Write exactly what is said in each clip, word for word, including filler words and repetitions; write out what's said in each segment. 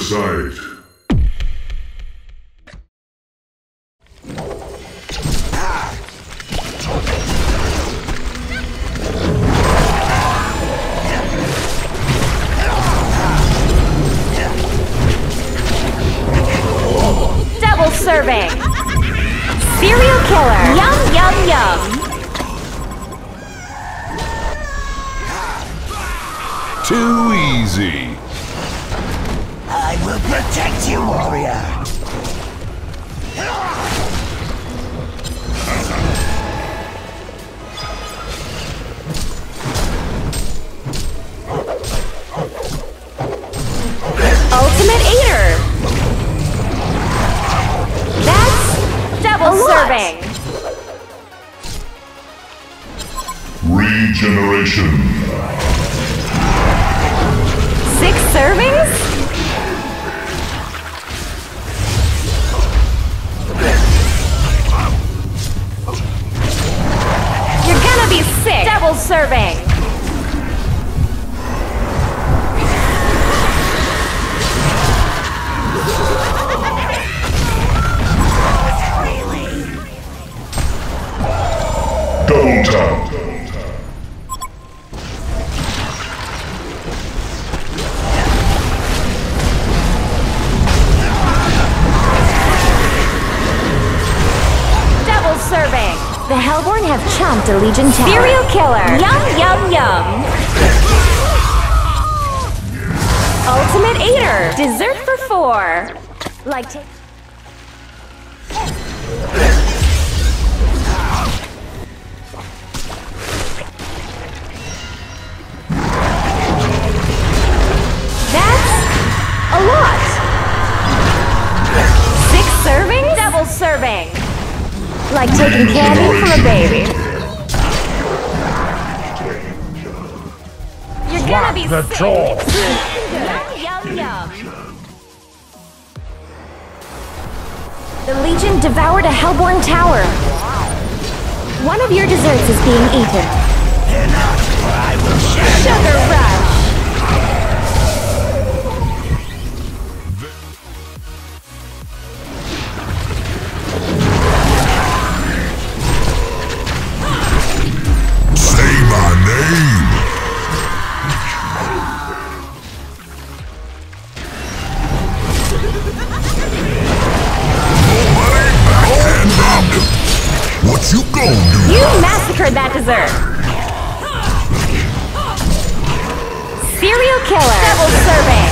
site. Double serving. Serial killer. Yum, yum, yum. Too easy. I will protect you, warrior. Ultimate eater. That's double serving. Regeneration. Six servings? You're gonna be sick! Double serving! Double tap! The Hellborn have chomped a Legion tower. Serial killer! Yum, yum, yum! Ultimate eater! Dessert for four! Like take... That's... a lot! Six servings? Double serving! Like taking candy from a baby. You're gonna be the sick! Yum, yum, yum! The Legion devoured a Hellborn tower. One of your desserts is being eaten. Sugar rush! You massacred that dessert! Serial killer! Double serving!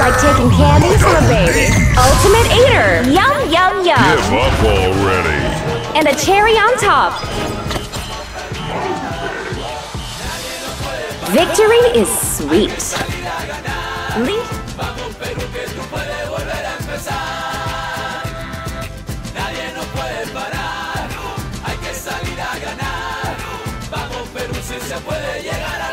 Like taking candy from a baby. Ultimate eater! Yum, yum, yum! Give up already! And a cherry on top! Victory is sweet! Le- Puede llegar a...